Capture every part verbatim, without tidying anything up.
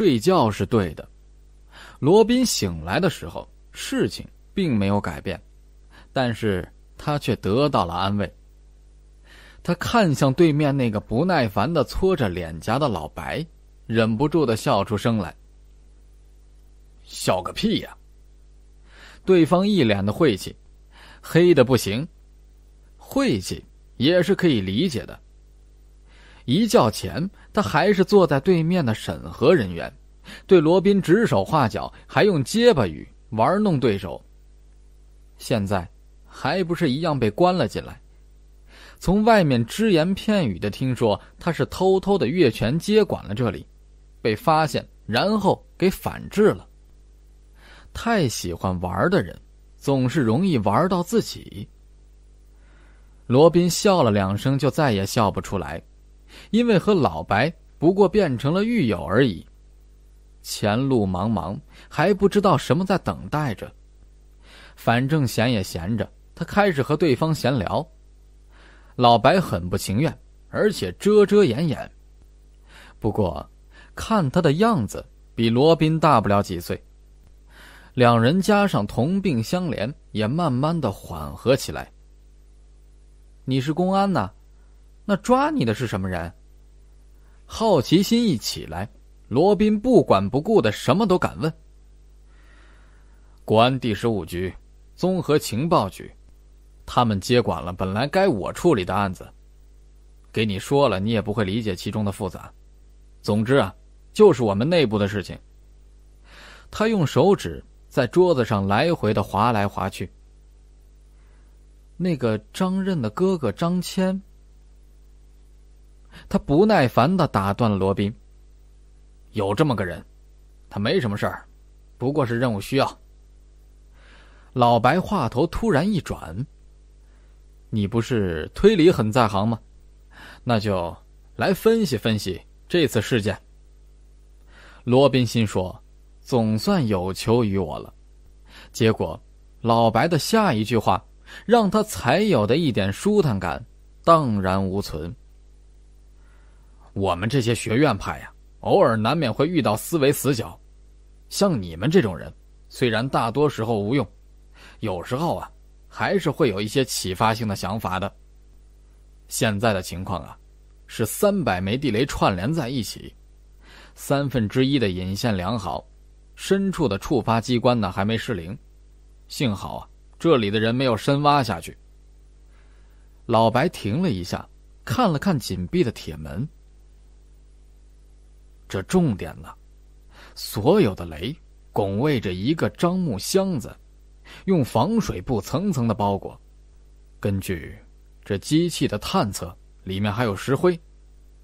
睡觉是对的。罗宾醒来的时候，事情并没有改变，但是他却得到了安慰。他看向对面那个不耐烦地搓着脸颊的老白，忍不住地笑出声来。笑个屁呀！对方一脸的晦气，黑得不行。晦气也是可以理解的。一觉前，他还是坐在对面的审核人员，对罗宾指手画脚，还用结巴语玩弄对手。现在还不是一样被关了进来。从外面只言片语的听说他是偷偷的越权接管了这里，被发现然后给反制了。太喜欢玩的人总是容易玩到自己。罗宾笑了两声就再也笑不出来，因为和老白不过变成了狱友而已。前路茫茫，还不知道什么在等待着。反正闲也闲着，他开始和对方闲聊。老白很不情愿，而且遮遮掩掩。不过看他的样子比罗宾大不了几岁。两人加上同病相怜，也慢慢的缓和起来。你是公安呐？那抓你的是什么人？好奇心一起来，罗宾不管不顾的什么都敢问。国安第十五局，综合情报局，他们接管了本来该我处理的案子。给你说了，你也不会理解其中的复杂。总之啊，就是我们内部的事情。他用手指在桌子上来回的划来划去。那个张任的哥哥张谦。他不耐烦的打断了罗宾。有这么个人，他没什么事儿，不过是任务需要。老白话头突然一转。你不是推理很在行吗？那就来分析分析这次事件。罗宾心说，总算有求于我了。结果老白的下一句话让他才有的一点舒坦感荡然无存。我们这些学院派呀，偶尔难免会遇到思维死角。像你们这种人，虽然大多时候无用，有时候啊还是会有一些启发性的想法的。现在的情况啊，是三百枚地雷串联在一起，三分之一的引线良好，深处的触发机关呢还没失灵。幸好啊，这里的人没有深挖下去。老白停了一下，看了看紧闭的铁门。这重点呢，所有的雷拱卫着一个樟木箱子，用防水布层层的包裹。根据这机器的探测，里面还有石灰，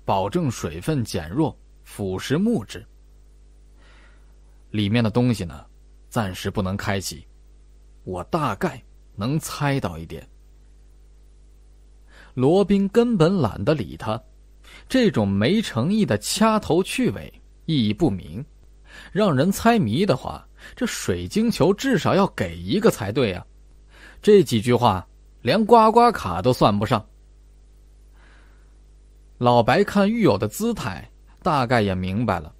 保证水分减弱，腐蚀木质。里面的东西呢，暂时不能开启。我大概能猜到一点。罗宾根本懒得理他。这种没诚意的掐头去尾，意义不明，让人猜谜的话，这水晶球至少要给一个才对啊！这几句话连刮刮卡都算不上。老白看狱友的姿态，大概也明白了，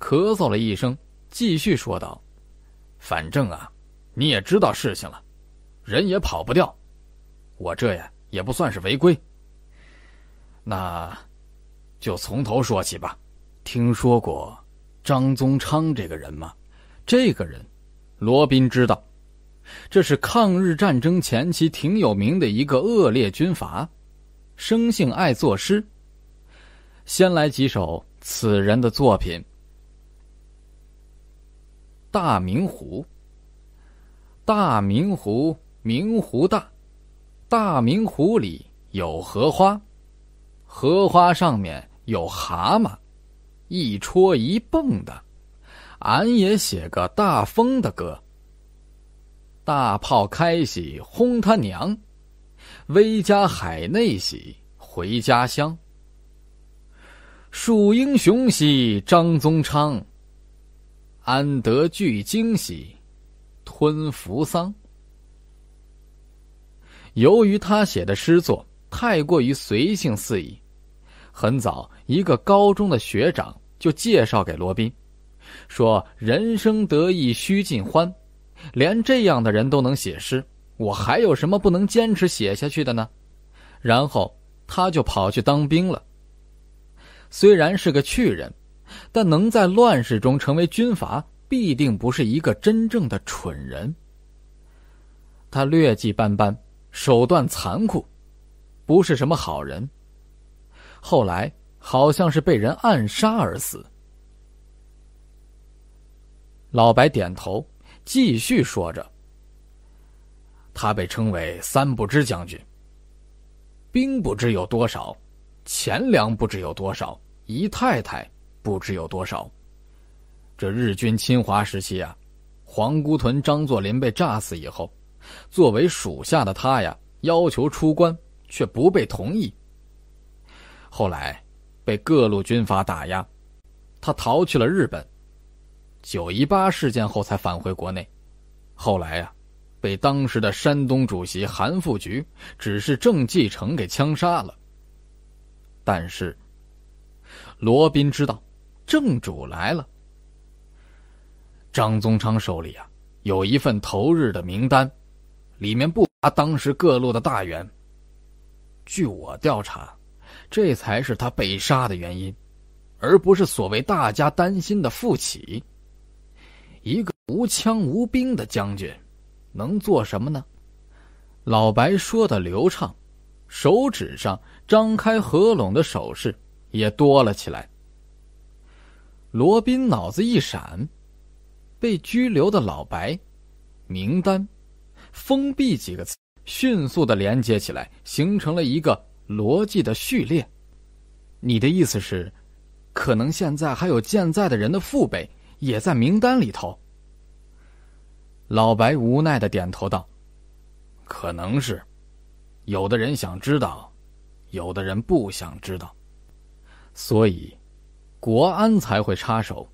咳嗽了一声，继续说道：“反正啊，你也知道事情了，人也跑不掉，我这呀也不算是违规。”那就从头说起吧。听说过张宗昌这个人吗？这个人罗宾知道，这是抗日战争前期挺有名的一个恶劣军阀，生性爱作诗。先来几首此人的作品。大明湖，大明湖明湖大，大明湖里有荷花，荷花上面有蛤蟆，一戳一蹦的。俺也写个大风的歌。大炮开喜轰他娘，威加海内喜回家乡。蜀英雄兮张宗昌，安得巨鲸兮吞扶桑。由于他写的诗作太过于随性肆意，很早一个高中的学长就介绍给罗宾，说人生得意须尽欢，连这样的人都能写诗，我还有什么不能坚持写下去的呢？然后他就跑去当兵了。虽然是个去人，但能在乱世中成为军阀，必定不是一个真正的蠢人。他劣迹斑斑，手段残酷，不是什么好人。后来好像是被人暗杀而死。老白点头，继续说着。他被称为三不知将军。兵不知有多少，钱粮不知有多少，姨太太不知有多少。这日军侵华时期啊，皇姑屯张作霖被炸死以后，作为属下的他呀，要求出关，却不被同意。后来被各路军阀打压，他逃去了日本。九一八事件后才返回国内，后来啊，被当时的山东主席韩复榘指示郑继成给枪杀了。但是罗宾知道正主来了。张宗昌手里啊有一份投日的名单，里面不乏当时各路的大员。据我调查，这才是他被杀的原因，而不是所谓大家担心的复起。一个无枪无兵的将军能做什么呢？老白说的流畅，手指上张开合拢的手势也多了起来。罗宾脑子一闪，被拘留的老白、名单、封闭几个词迅速的连接起来，形成了一个逻辑的序列。你的意思是，可能现在还有健在的人的父辈也在名单里头？老白无奈的点头道：可能是，有的人想知道，有的人不想知道，所以国安才会插手，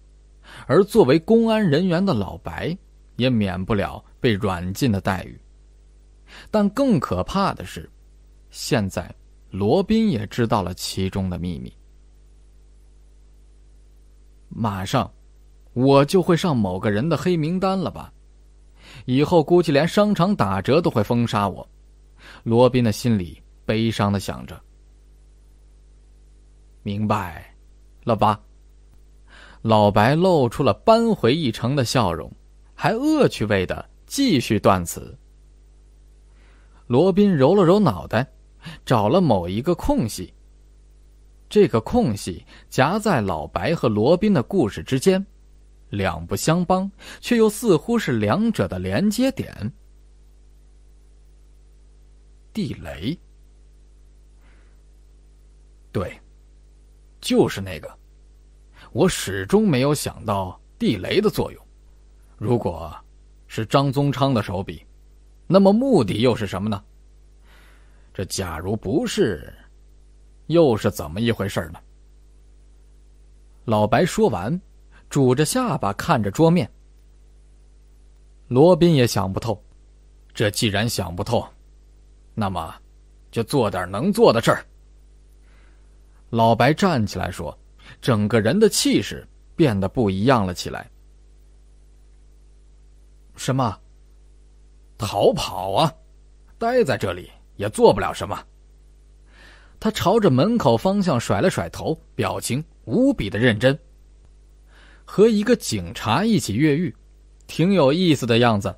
而作为公安人员的老白也免不了被软禁的待遇。但更可怕的是，现在罗宾也知道了其中的秘密。马上我就会上某个人的黑名单了吧？以后估计连商场打折都会封杀我。罗宾的心里悲伤地想着。明白了吧？老白露出了扳回一城的笑容，还恶趣味地继续断词。罗宾揉了揉脑袋，找了某一个空隙，这个空隙夹在老白和罗宾的故事之间，两不相帮，却又似乎是两者的连接点。地雷，对，就是那个。我始终没有想到地雷的作用。如果是张宗昌的手笔，那么目的又是什么呢？这假如不是，又是怎么一回事呢？老白说完，拄着下巴看着桌面。罗宾也想不透，这既然想不透，那么就做点能做的事儿。老白站起来说，整个人的气势变得不一样了起来。什么？逃跑啊，待在这里也做不了什么。他朝着门口方向甩了甩头，表情无比的认真。和一个警察一起越狱，挺有意思的样子。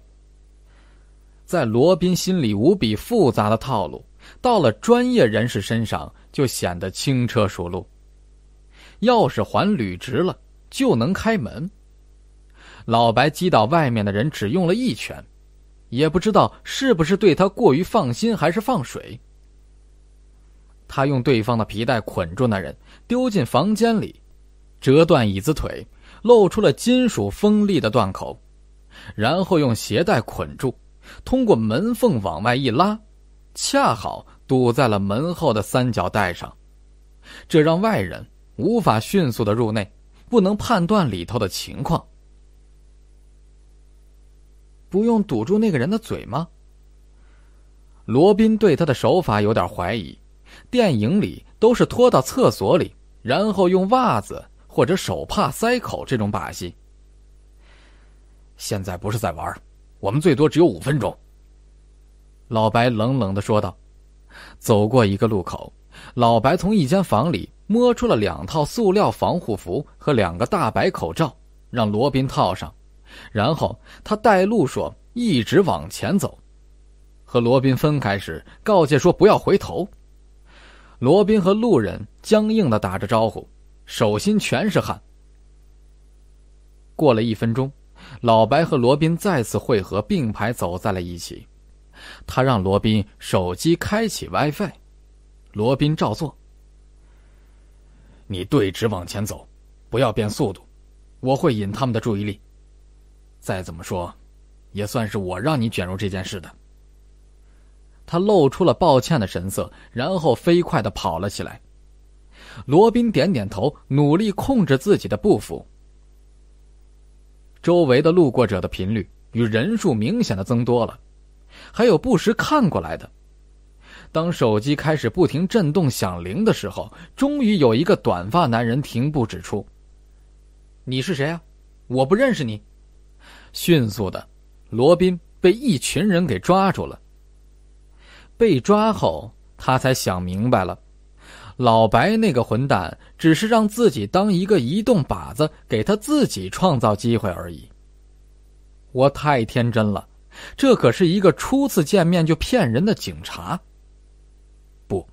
在罗宾心里无比复杂的套路，到了专业人士身上就显得轻车熟路。钥匙还捋直了，就能开门。老白击倒外面的人只用了一拳，也不知道是不是对他过于放心还是放水。他用对方的皮带捆住那人，丢进房间里，折断椅子腿，露出了金属锋利的断口，然后用鞋带捆住，通过门缝往外一拉，恰好堵在了门后的三角带上。这让外人无法迅速的入内，不能判断里头的情况。不用堵住那个人的嘴吗？罗宾对他的手法有点怀疑。电影里都是拖到厕所里，然后用袜子或者手帕塞口这种把戏，现在不是在玩，我们最多只有五分钟。”老白冷冷地说道。走过一个路口，老白从一间房里摸出了两套塑料防护服和两个大白口罩，让罗宾套上，然后他带路说一直往前走。和罗宾分开时，告诫说不要回头。罗宾和路人僵硬地打着招呼，手心全是汗。过了一分钟，老白和罗宾再次汇合，并排走在了一起。他让罗宾手机开启 WiFi， 罗宾照做。你对直往前走，不要变速度，我会引他们的注意力。再怎么说，也算是我让你卷入这件事的。他露出了抱歉的神色，然后飞快地跑了起来。罗宾点点头，努力控制自己的步幅。周围的路过者的频率与人数明显地增多了，还有不时看过来的。当手机开始不停震动响铃的时候，终于有一个短发男人停步指出：“你是谁啊？我不认识你。”迅速的，罗宾被一群人给抓住了。被抓后，他才想明白了，老白那个混蛋只是让自己当一个移动靶子，给他自己创造机会而已。我太天真了，这可是一个初次见面就骗人的警察。不，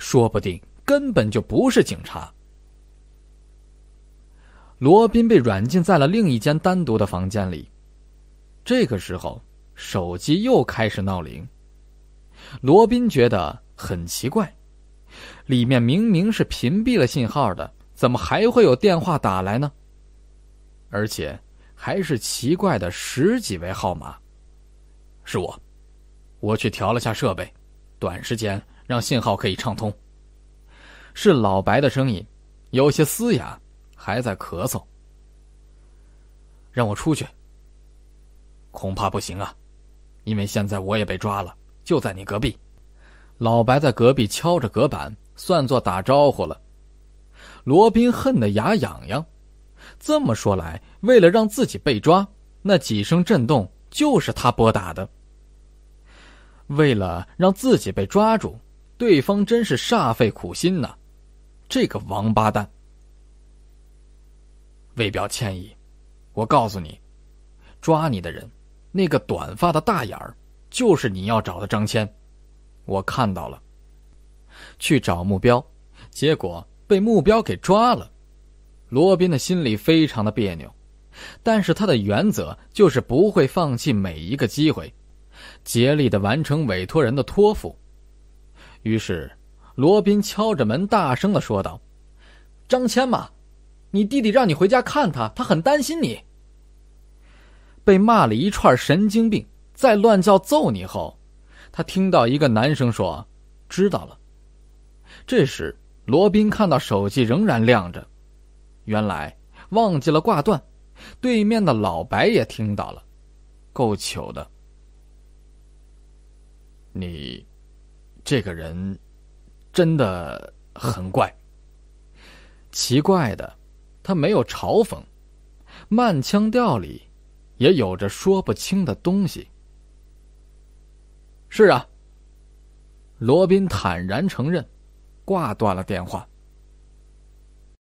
说不定根本就不是警察。罗宾被软禁在了另一间单独的房间里。这个时候，手机又开始闹铃。罗宾觉得很奇怪，里面明明是屏蔽了信号的，怎么还会有电话打来呢？而且还是奇怪的十几位号码。是我，我去调了下设备，短时间让信号可以畅通。是老白的声音，有些嘶哑，还在咳嗽。让我出去。恐怕不行啊，因为现在我也被抓了，就在你隔壁。老白在隔壁敲着隔板，算作打招呼了。罗宾恨得牙痒痒，这么说来，为了让自己被抓，那几声震动就是他拨打的。为了让自己被抓住，对方真是煞费苦心呐，这个王八蛋。为表歉意，我告诉你，抓你的人，那个短发的大眼儿，就是你要找的张谦，我看到了。去找目标，结果被目标给抓了。罗宾的心里非常的别扭，但是他的原则就是不会放弃每一个机会，竭力地完成委托人的托付。于是罗宾敲着门大声地说道：“张谦嘛，你弟弟让你回家看他，他很担心你。”被骂了一串神经病，在乱叫揍你后，他听到一个男生说：“知道了。”这时罗宾看到手机仍然亮着，原来忘记了挂断。对面的老白也听到了，够糗的。你这个人真的很怪。奇怪的，他没有嘲讽，慢腔调里也有着说不清的东西。是啊，罗宾坦然承认，挂断了电话。